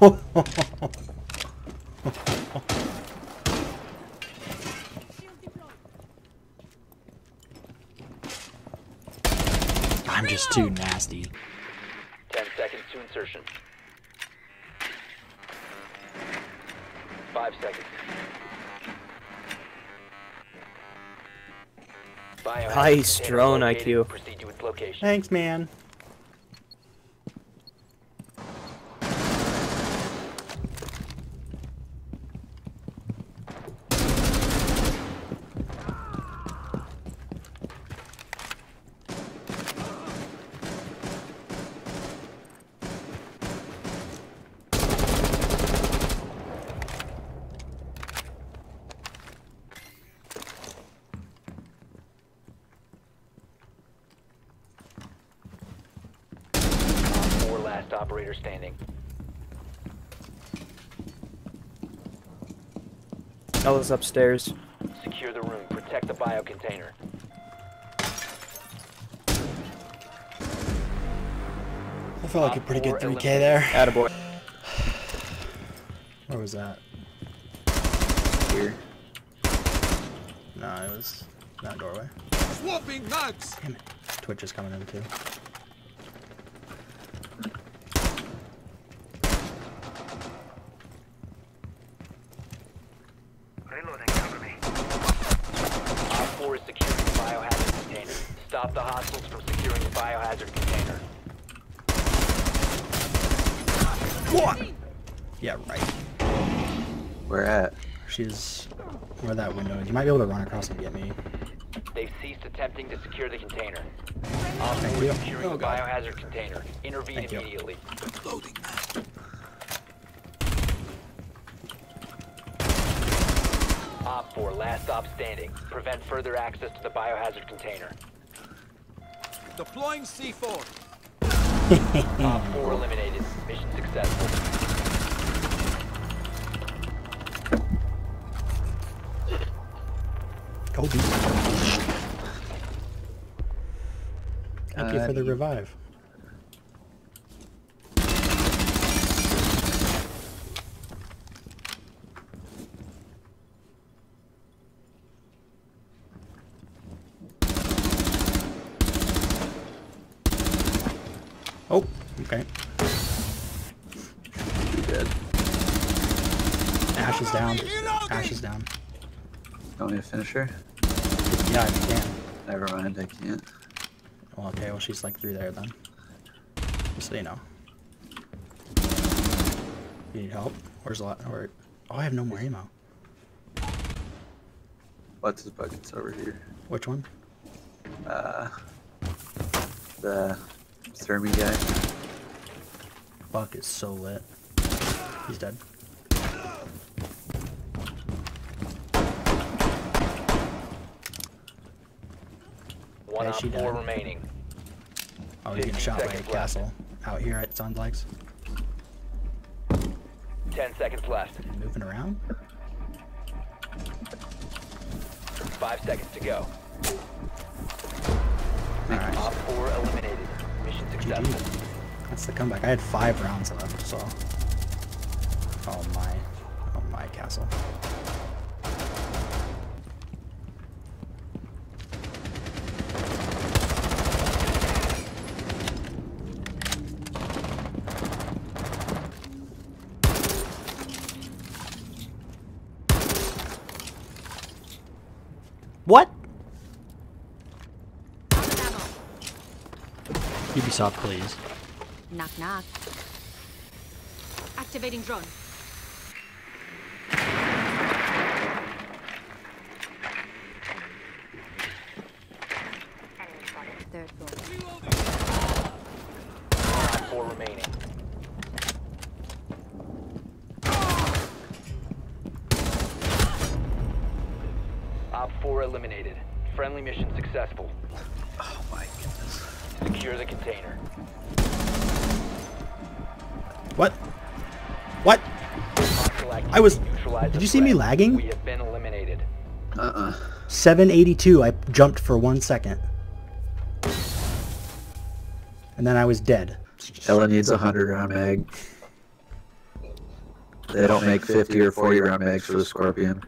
I'm just too nasty. 10 seconds to insertion. 5 seconds. Nice drone IQ. Thanks, man. Operator standing. Ella's upstairs. Secure the room. Protect the bio container. I felt like a pretty good 3K there. Attaboy. Where was that? Here. Nah, it was that doorway. Swapping nuts. Damn it. Twitch is coming in too. Stop the hostiles from securing the biohazard container. What? Yeah, right. Where at? She's where that window is. You might be able to run across and get me. They've ceased attempting to secure the container. Thank you. Securing the biohazard container. Intervene immediately. Loading. Op 4, last stop standing. Prevent further access to the biohazard container. Deploying C4. Op 4 eliminated. Mission successful. Kobe. Thank you for the revive. Oh, okay. You're dead. Ash is down. Ash is down. Don't need a finisher? Yeah, I can. Never mind, I can't. Well, okay, well, she's like through there then. Just so you know. You need help? Where's the lot? Where... Oh, I have no more ammo. Lots of buckets over here. Which one? The Thermi guy. Fuck, it's so lit. He's dead. One on four remaining. Oh, he's getting shot by a castle. Out here at Sunblaze. 10 seconds left. Moving around. 5 seconds to go. Alright. Op 4 eliminated. Successful. That's the comeback. I had 5 rounds left, so. Oh my castle. What? Ubisoft, please. Knock, knock. Activating drone. Third floor. 4 remaining. Op 4 eliminated. Friendly mission successful. Oh my goodness. Secure the container. What? What? I was... Did you see me lagging? We have been eliminated. 782, I jumped for 1 second. And then I was dead. Ella needs a 100 round mag. They don't make 50 or 40 round mags for the Scorpion.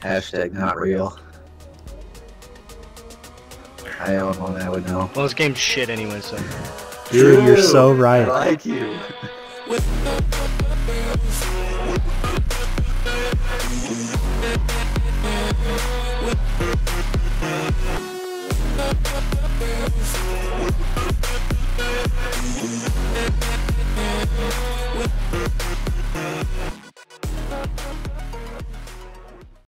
Hashtag not real. I own one, I would know. Well, this game's shit anyway, so. Dude, you're so right. I like you.